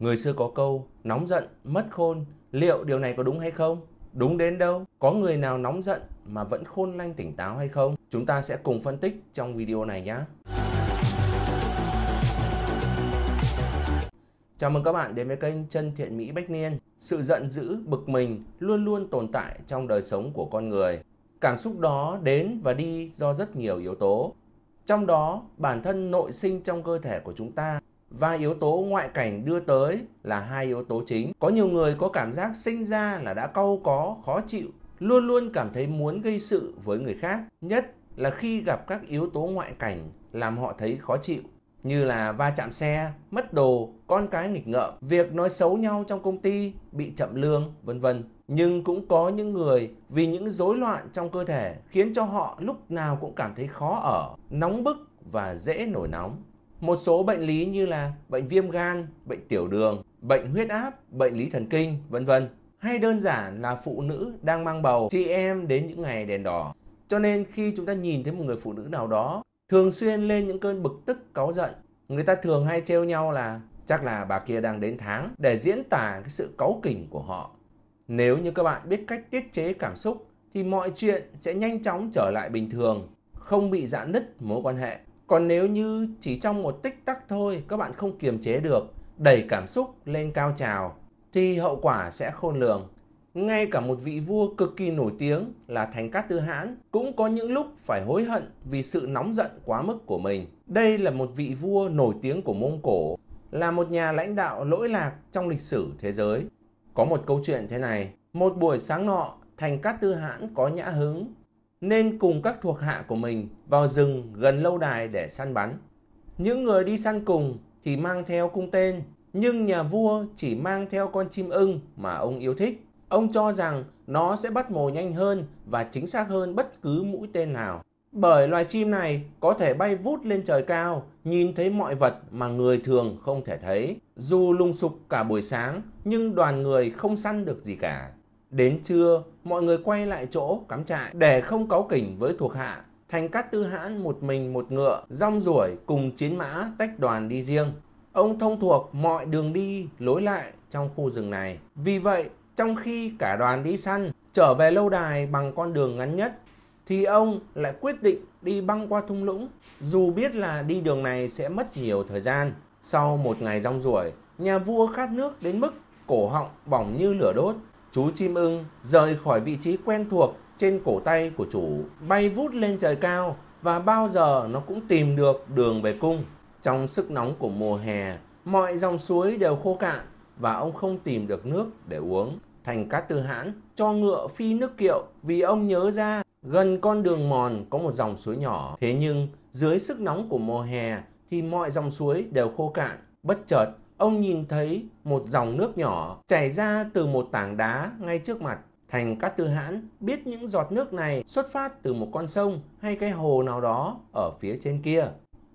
Người xưa có câu, nóng giận, mất khôn, liệu điều này có đúng hay không? Đúng đến đâu? Có người nào nóng giận mà vẫn khôn lanh tỉnh táo hay không? Chúng ta sẽ cùng phân tích trong video này nhé. Chào mừng các bạn đến với kênh Chân Thiện Mỹ Bách Niên. Sự giận dữ, bực mình luôn luôn tồn tại trong đời sống của con người. Cảm xúc đó đến và đi do rất nhiều yếu tố. Trong đó, bản thân nội sinh trong cơ thể của chúng ta và yếu tố ngoại cảnh đưa tới là hai yếu tố chính. Có nhiều người có cảm giác sinh ra là đã cau có, khó chịu, luôn luôn cảm thấy muốn gây sự với người khác, nhất là khi gặp các yếu tố ngoại cảnh làm họ thấy khó chịu, như là va chạm xe, mất đồ, con cái nghịch ngợm, việc nói xấu nhau trong công ty, bị chậm lương, vân vân. Nhưng cũng có những người vì những rối loạn trong cơ thể khiến cho họ lúc nào cũng cảm thấy khó ở, nóng bức và dễ nổi nóng. Một số bệnh lý như là bệnh viêm gan, bệnh tiểu đường, bệnh huyết áp, bệnh lý thần kinh, vân vân, hay đơn giản là phụ nữ đang mang bầu, chị em đến những ngày đèn đỏ. Cho nên khi chúng ta nhìn thấy một người phụ nữ nào đó thường xuyên lên những cơn bực tức, cáu giận, người ta thường hay trêu nhau là chắc là bà kia đang đến tháng, để diễn tả cái sự cáu kỉnh của họ. Nếu như các bạn biết cách tiết chế cảm xúc thì mọi chuyện sẽ nhanh chóng trở lại bình thường, không bị rạn nứt mối quan hệ. Còn nếu như chỉ trong một tích tắc thôi các bạn không kiềm chế được, đẩy cảm xúc lên cao trào thì hậu quả sẽ khôn lường. Ngay cả một vị vua cực kỳ nổi tiếng là Thành Cát Tư Hãn cũng có những lúc phải hối hận vì sự nóng giận quá mức của mình. Đây là một vị vua nổi tiếng của Mông Cổ, là một nhà lãnh đạo lỗi lạc trong lịch sử thế giới. Có một câu chuyện thế này, một buổi sáng nọ Thành Cát Tư Hãn có nhã hứng nên cùng các thuộc hạ của mình vào rừng gần lâu đài để săn bắn. Những người đi săn cùng thì mang theo cung tên, nhưng nhà vua chỉ mang theo con chim ưng mà ông yêu thích. Ông cho rằng nó sẽ bắt mồi nhanh hơn và chính xác hơn bất cứ mũi tên nào, bởi loài chim này có thể bay vút lên trời cao, nhìn thấy mọi vật mà người thường không thể thấy. Dù lùng sục cả buổi sáng nhưng đoàn người không săn được gì cả. Đến trưa, mọi người quay lại chỗ cắm trại. Để không cáu kỉnh với thuộc hạ, Thành Cát Tư Hãn một mình một ngựa, rong ruổi cùng chiến mã tách đoàn đi riêng. Ông thông thuộc mọi đường đi, lối lại trong khu rừng này. Vì vậy, trong khi cả đoàn đi săn trở về lâu đài bằng con đường ngắn nhất, thì ông lại quyết định đi băng qua thung lũng, dù biết là đi đường này sẽ mất nhiều thời gian. Sau một ngày rong ruổi, nhà vua khát nước đến mức cổ họng bỏng như lửa đốt. Chú chim ưng rời khỏi vị trí quen thuộc trên cổ tay của chủ, bay vút lên trời cao và bao giờ nó cũng tìm được đường về cung. Trong sức nóng của mùa hè, mọi dòng suối đều khô cạn và ông không tìm được nước để uống. Thành Cát Tư Hãn cho ngựa phi nước kiệu vì ông nhớ ra gần con đường mòn có một dòng suối nhỏ. Thế nhưng dưới sức nóng của mùa hè thì mọi dòng suối đều khô cạn. Bất chợt, ông nhìn thấy một dòng nước nhỏ chảy ra từ một tảng đá ngay trước mặt. Thành Cát Tư Hãn biết những giọt nước này xuất phát từ một con sông hay cái hồ nào đó ở phía trên kia.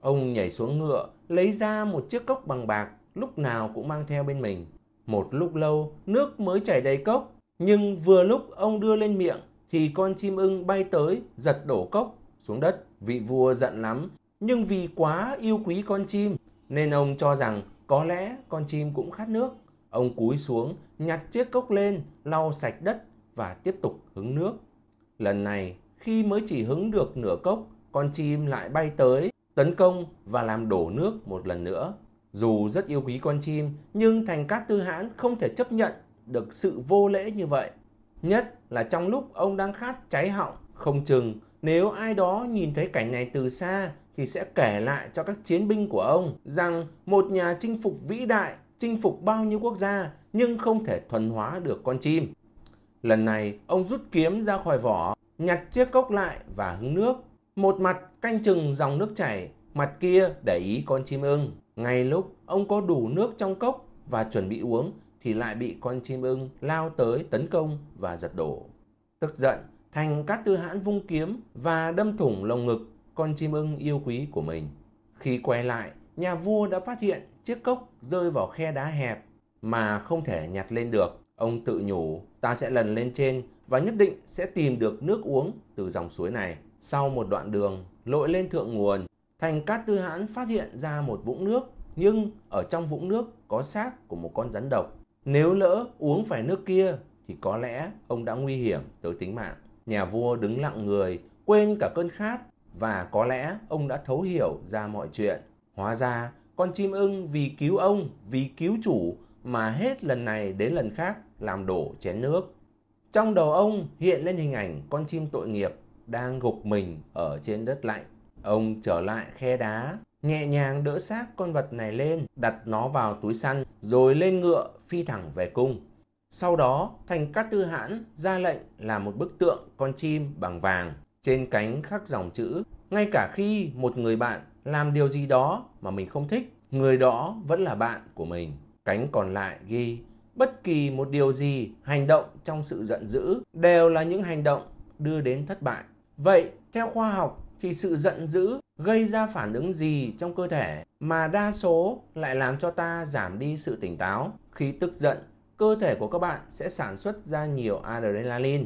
Ông nhảy xuống ngựa, lấy ra một chiếc cốc bằng bạc lúc nào cũng mang theo bên mình. Một lúc lâu, nước mới chảy đầy cốc, nhưng vừa lúc ông đưa lên miệng thì con chim ưng bay tới giật đổ cốc xuống đất. Vị vua giận lắm, nhưng vì quá yêu quý con chim nên ông cho rằng có lẽ con chim cũng khát nước. Ông cúi xuống, nhặt chiếc cốc lên, lau sạch đất và tiếp tục hứng nước. Lần này, khi mới chỉ hứng được nửa cốc, con chim lại bay tới, tấn công và làm đổ nước một lần nữa. Dù rất yêu quý con chim, nhưng Thành Cát Tư Hãn không thể chấp nhận được sự vô lễ như vậy. Nhất là trong lúc ông đang khát cháy họng, không chừng nếu ai đó nhìn thấy cảnh này từ xa thì sẽ kể lại cho các chiến binh của ông rằng một nhà chinh phục vĩ đại, chinh phục bao nhiêu quốc gia nhưng không thể thuần hóa được con chim. Lần này, ông rút kiếm ra khỏi vỏ, nhặt chiếc cốc lại và hứng nước. Một mặt canh chừng dòng nước chảy, mặt kia để ý con chim ưng. Ngay lúc ông có đủ nước trong cốc và chuẩn bị uống thì lại bị con chim ưng lao tới tấn công và giật đổ. Tức giận, Thành Cát Tư Hãn vung kiếm và đâm thủng lồng ngực con chim ưng yêu quý của mình. Khi quay lại, nhà vua đã phát hiện chiếc cốc rơi vào khe đá hẹp mà không thể nhặt lên được. Ông tự nhủ, ta sẽ lần lên trên và nhất định sẽ tìm được nước uống từ dòng suối này. Sau một đoạn đường lội lên thượng nguồn, Thành Cát Tư Hãn phát hiện ra một vũng nước nhưng ở trong vũng nước có xác của một con rắn độc. Nếu lỡ uống phải nước kia thì có lẽ ông đã nguy hiểm tới tính mạng. Nhà vua đứng lặng người, quên cả cơn khát, và có lẽ ông đã thấu hiểu ra mọi chuyện. Hóa ra con chim ưng vì cứu ông, vì cứu chủ mà hết lần này đến lần khác làm đổ chén nước. Trong đầu ông hiện lên hình ảnh con chim tội nghiệp đang gục mình ở trên đất lạnh. Ông trở lại khe đá, nhẹ nhàng đỡ xác con vật này lên, đặt nó vào túi săn, rồi lên ngựa phi thẳng về cung. Sau đó, Thành Cát Tư Hãn ra lệnh làm một bức tượng con chim bằng vàng, trên cánh khắc dòng chữ: ngay cả khi một người bạn làm điều gì đó mà mình không thích, người đó vẫn là bạn của mình. Cánh còn lại ghi: bất kỳ một điều gì, hành động trong sự giận dữ đều là những hành động đưa đến thất bại. Vậy, theo khoa học thì sự giận dữ gây ra phản ứng gì trong cơ thể mà đa số lại làm cho ta giảm đi sự tỉnh táo? Khi tức giận, cơ thể của các bạn sẽ sản xuất ra nhiều adrenaline,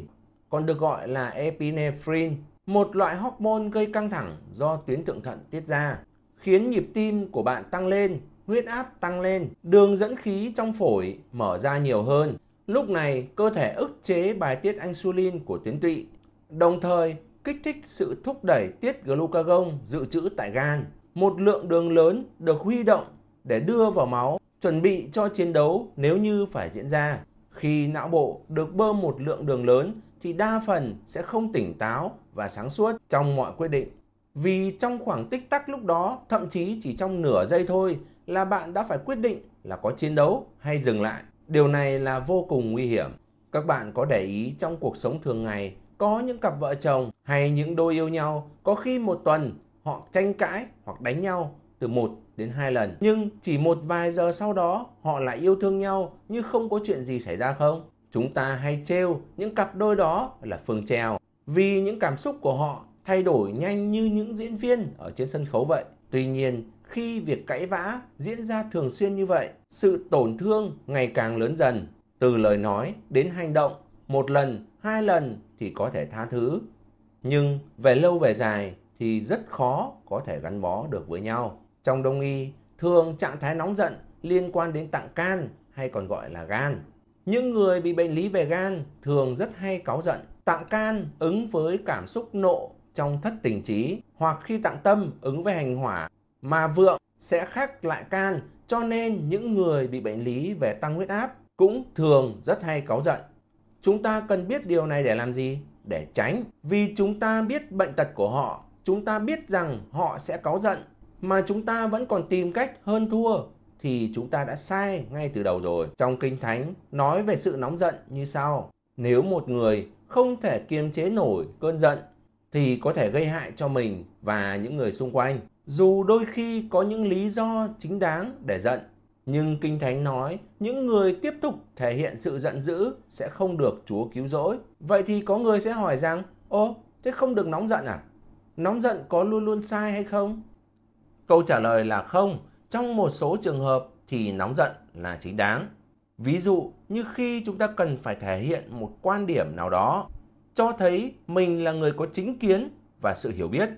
còn được gọi là epinephrine, một loại hormone gây căng thẳng do tuyến thượng thận tiết ra, khiến nhịp tim của bạn tăng lên, huyết áp tăng lên, đường dẫn khí trong phổi mở ra nhiều hơn. Lúc này, cơ thể ức chế bài tiết insulin của tuyến tụy, đồng thời kích thích sự thúc đẩy tiết glucagon dự trữ tại gan. Một lượng đường lớn được huy động để đưa vào máu, chuẩn bị cho chiến đấu nếu như phải diễn ra. Khi não bộ được bơm một lượng đường lớn thì đa phần sẽ không tỉnh táo và sáng suốt trong mọi quyết định. Vì trong khoảng tích tắc lúc đó, thậm chí chỉ trong nửa giây thôi là bạn đã phải quyết định là có chiến đấu hay dừng lại. Điều này là vô cùng nguy hiểm. Các bạn có để ý trong cuộc sống thường ngày, có những cặp vợ chồng hay những đôi yêu nhau, có khi một tuần họ tranh cãi hoặc đánh nhau từ 1 đến 2 lần. Nhưng chỉ một vài giờ sau đó họ lại yêu thương nhau như không có chuyện gì xảy ra không? Chúng ta hay trêu những cặp đôi đó là phường trèo, vì những cảm xúc của họ thay đổi nhanh như những diễn viên ở trên sân khấu vậy. Tuy nhiên, khi việc cãi vã diễn ra thường xuyên như vậy, sự tổn thương ngày càng lớn dần, từ lời nói đến hành động. Một lần, hai lần thì có thể tha thứ, nhưng về lâu về dài thì rất khó có thể gắn bó được với nhau. Trong Đông y, thường trạng thái nóng giận liên quan đến tạng can hay còn gọi là gan. Những người bị bệnh lý về gan thường rất hay cáu giận. Tạng can ứng với cảm xúc nộ trong thất tình trí, hoặc khi tạng tâm ứng với hành hỏa mà vượng sẽ khắc lại can, cho nên những người bị bệnh lý về tăng huyết áp cũng thường rất hay cáu giận. Chúng ta cần biết điều này để làm gì? Để tránh. Vì chúng ta biết bệnh tật của họ, chúng ta biết rằng họ sẽ cáu giận, mà chúng ta vẫn còn tìm cách hơn thua, thì chúng ta đã sai ngay từ đầu rồi. Trong Kinh Thánh nói về sự nóng giận như sau: nếu một người không thể kiềm chế nổi cơn giận thì có thể gây hại cho mình và những người xung quanh. Dù đôi khi có những lý do chính đáng để giận, nhưng Kinh Thánh nói những người tiếp tục thể hiện sự giận dữ sẽ không được Chúa cứu rỗi. Vậy thì có người sẽ hỏi rằng: ô, thế không được nóng giận à? Nóng giận có luôn luôn sai hay không? Câu trả lời là không. Trong một số trường hợp thì nóng giận là chính đáng. Ví dụ như khi chúng ta cần phải thể hiện một quan điểm nào đó, cho thấy mình là người có chính kiến và sự hiểu biết.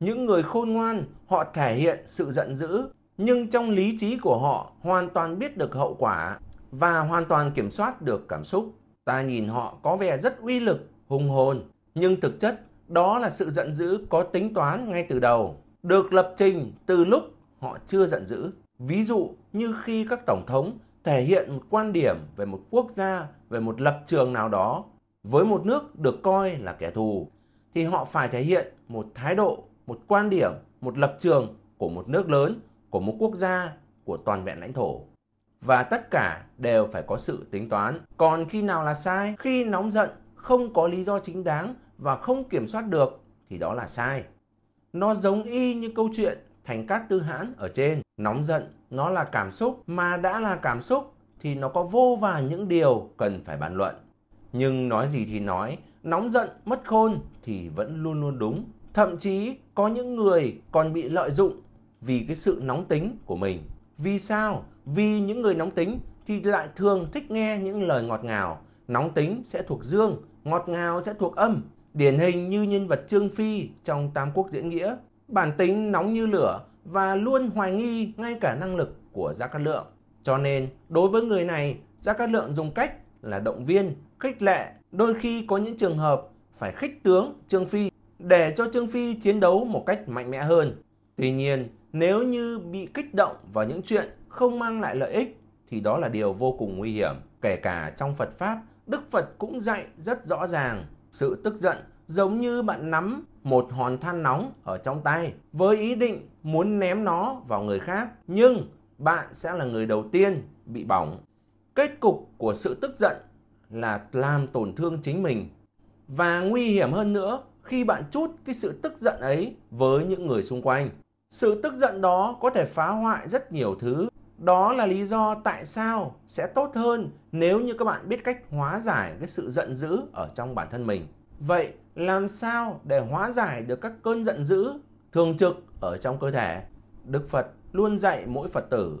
Những người khôn ngoan họ thể hiện sự giận dữ, nhưng trong lý trí của họ hoàn toàn biết được hậu quả và hoàn toàn kiểm soát được cảm xúc. Ta nhìn họ có vẻ rất uy lực, hùng hồn, nhưng thực chất đó là sự giận dữ có tính toán ngay từ đầu, được lập trình từ lúc họ chưa giận dữ. Ví dụ như khi các tổng thống thể hiện một quan điểm về một quốc gia, về một lập trường nào đó, với một nước được coi là kẻ thù, thì họ phải thể hiện một thái độ, một quan điểm, một lập trường của một nước lớn, của một quốc gia, của toàn vẹn lãnh thổ. Và tất cả đều phải có sự tính toán. Còn khi nào là sai? Khi nóng giận không có lý do chính đáng và không kiểm soát được thì đó là sai. Nó giống y như câu chuyện Thành Cát Tư Hãn ở trên. Nóng giận nó là cảm xúc, mà đã là cảm xúc thì nó có vô vàn những điều cần phải bàn luận. Nhưng nói gì thì nói, nóng giận mất khôn thì vẫn luôn luôn đúng. Thậm chí có những người còn bị lợi dụng vì cái sự nóng tính của mình. Vì sao? Vì những người nóng tính thì lại thường thích nghe những lời ngọt ngào. Nóng tính sẽ thuộc dương, ngọt ngào sẽ thuộc âm. Điển hình như nhân vật Trương Phi trong Tam Quốc Diễn Nghĩa, bản tính nóng như lửa và luôn hoài nghi ngay cả năng lực của Gia Cát Lượng. Cho nên, đối với người này, Gia Cát Lượng dùng cách là động viên, khích lệ, đôi khi có những trường hợp phải khích tướng Trương Phi để cho Trương Phi chiến đấu một cách mạnh mẽ hơn. Tuy nhiên, nếu như bị kích động vào những chuyện không mang lại lợi ích thì đó là điều vô cùng nguy hiểm. Kể cả trong Phật Pháp, Đức Phật cũng dạy rất rõ ràng, sự tức giận giống như bạn nắm một hòn than nóng ở trong tay với ý định muốn ném nó vào người khác, nhưng bạn sẽ là người đầu tiên bị bỏng. Kết cục của sự tức giận là làm tổn thương chính mình. Và nguy hiểm hơn nữa, khi bạn trút cái sự tức giận ấy với những người xung quanh, sự tức giận đó có thể phá hoại rất nhiều thứ. Đó là lý do tại sao sẽ tốt hơn nếu như các bạn biết cách hóa giải cái sự giận dữ ở trong bản thân mình. Vậy làm sao để hóa giải được các cơn giận dữ thường trực ở trong cơ thể? Đức Phật luôn dạy mỗi Phật tử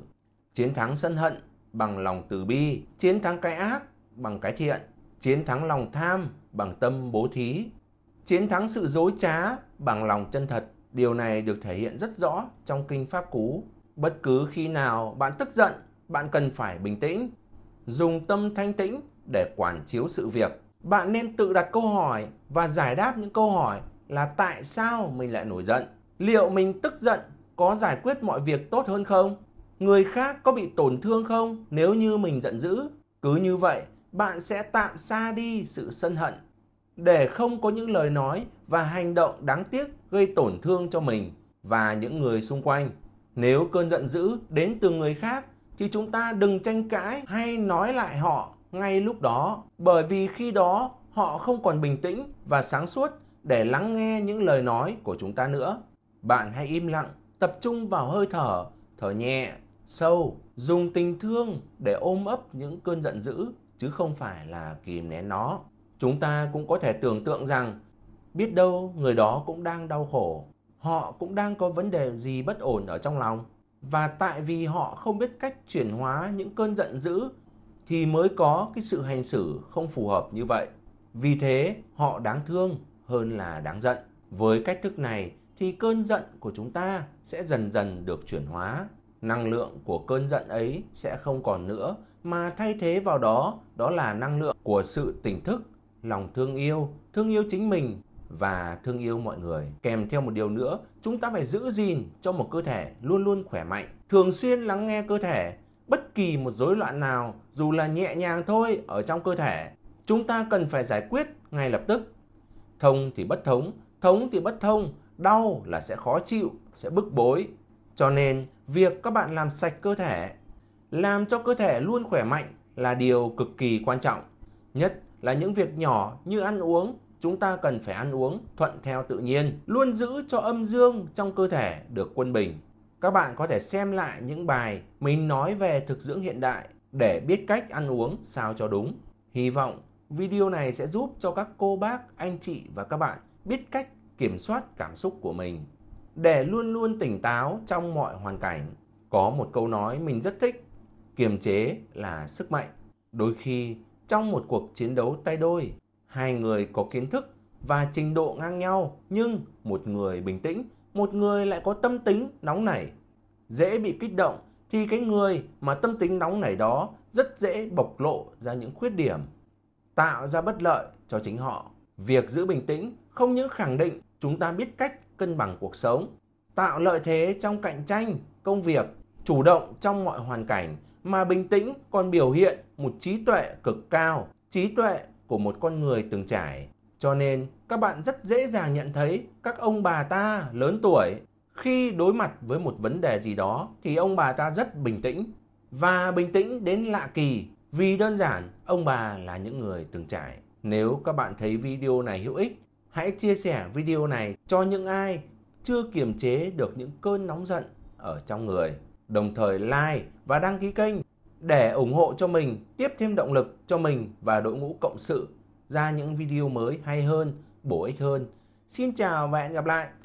chiến thắng sân hận bằng lòng từ bi, chiến thắng cái ác bằng cái thiện, chiến thắng lòng tham bằng tâm bố thí, chiến thắng sự dối trá bằng lòng chân thật. Điều này được thể hiện rất rõ trong Kinh Pháp Cú. Bất cứ khi nào bạn tức giận, bạn cần phải bình tĩnh, dùng tâm thanh tĩnh để quản chiếu sự việc. Bạn nên tự đặt câu hỏi và giải đáp những câu hỏi là tại sao mình lại nổi giận? Liệu mình tức giận có giải quyết mọi việc tốt hơn không? Người khác có bị tổn thương không nếu như mình giận dữ? Cứ như vậy, bạn sẽ tạm xa đi sự sân hận để không có những lời nói và hành động đáng tiếc gây tổn thương cho mình và những người xung quanh. Nếu cơn giận dữ đến từ người khác thì chúng ta đừng tranh cãi hay nói lại họ ngay lúc đó, bởi vì khi đó họ không còn bình tĩnh và sáng suốt để lắng nghe những lời nói của chúng ta nữa. Bạn hãy im lặng, tập trung vào hơi thở, thở nhẹ, sâu, dùng tình thương để ôm ấp những cơn giận dữ chứ không phải là kìm nén nó. Chúng ta cũng có thể tưởng tượng rằng biết đâu người đó cũng đang đau khổ, họ cũng đang có vấn đề gì bất ổn ở trong lòng. Và tại vì họ không biết cách chuyển hóa những cơn giận dữ thì mới có cái sự hành xử không phù hợp như vậy. Vì thế họ đáng thương hơn là đáng giận. Với cách thức này thì cơn giận của chúng ta sẽ dần dần được chuyển hóa. Năng lượng của cơn giận ấy sẽ không còn nữa, mà thay thế vào đó là năng lượng của sự tỉnh thức, lòng thương yêu chính mình và thương yêu mọi người. Kèm theo một điều nữa, chúng ta phải giữ gìn cho một cơ thể luôn luôn khỏe mạnh, thường xuyên lắng nghe cơ thể. Bất kỳ một rối loạn nào, dù là nhẹ nhàng thôi, ở trong cơ thể chúng ta cần phải giải quyết ngay lập tức. Thông thì bất thống, thống thì bất thông, đau là sẽ khó chịu, sẽ bức bối. Cho nên việc các bạn làm sạch cơ thể, làm cho cơ thể luôn khỏe mạnh là điều cực kỳ quan trọng. Nhất là những việc nhỏ như ăn uống, chúng ta cần phải ăn uống thuận theo tự nhiên, luôn giữ cho âm dương trong cơ thể được quân bình. Các bạn có thể xem lại những bài mình nói về thực dưỡng hiện đại để biết cách ăn uống sao cho đúng. Hy vọng video này sẽ giúp cho các cô bác, anh chị và các bạn biết cách kiểm soát cảm xúc của mình để luôn luôn tỉnh táo trong mọi hoàn cảnh. Có một câu nói mình rất thích, kiềm chế là sức mạnh. Đôi khi trong một cuộc chiến đấu tay đôi, hai người có kiến thức và trình độ ngang nhau, nhưng một người bình tĩnh, một người lại có tâm tính nóng nảy, dễ bị kích động, thì cái người mà tâm tính nóng nảy đó rất dễ bộc lộ ra những khuyết điểm, tạo ra bất lợi cho chính họ. Việc giữ bình tĩnh không những khẳng định chúng ta biết cách cân bằng cuộc sống, tạo lợi thế trong cạnh tranh, công việc, chủ động trong mọi hoàn cảnh, mà bình tĩnh còn biểu hiện một trí tuệ cực cao, trí tuệ của một con người từng trải. Cho nên các bạn rất dễ dàng nhận thấy các ông bà ta lớn tuổi khi đối mặt với một vấn đề gì đó thì ông bà ta rất bình tĩnh, và bình tĩnh đến lạ kỳ, vì đơn giản ông bà là những người từng trải. Nếu các bạn thấy video này hữu ích, hãy chia sẻ video này cho những ai chưa kiềm chế được những cơn nóng giận ở trong người. Đồng thời like và đăng ký kênh để ủng hộ cho mình, tiếp thêm động lực cho mình và đội ngũ cộng sự ra những video mới hay hơn, bổ ích hơn. Xin chào và hẹn gặp lại!